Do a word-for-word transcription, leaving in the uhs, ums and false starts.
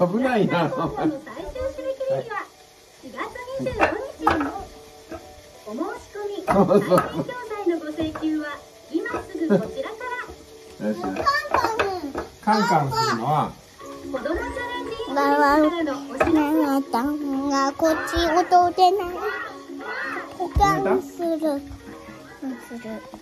危ないな。最終締め切り日はしがつにじゅうごにち。お申し込み、関連詳細のご請求は今すぐこちらから。カンカンするのは子供チャレンジ委員会からのお知らせ。ママタンがこっち音出ない。カンする。する。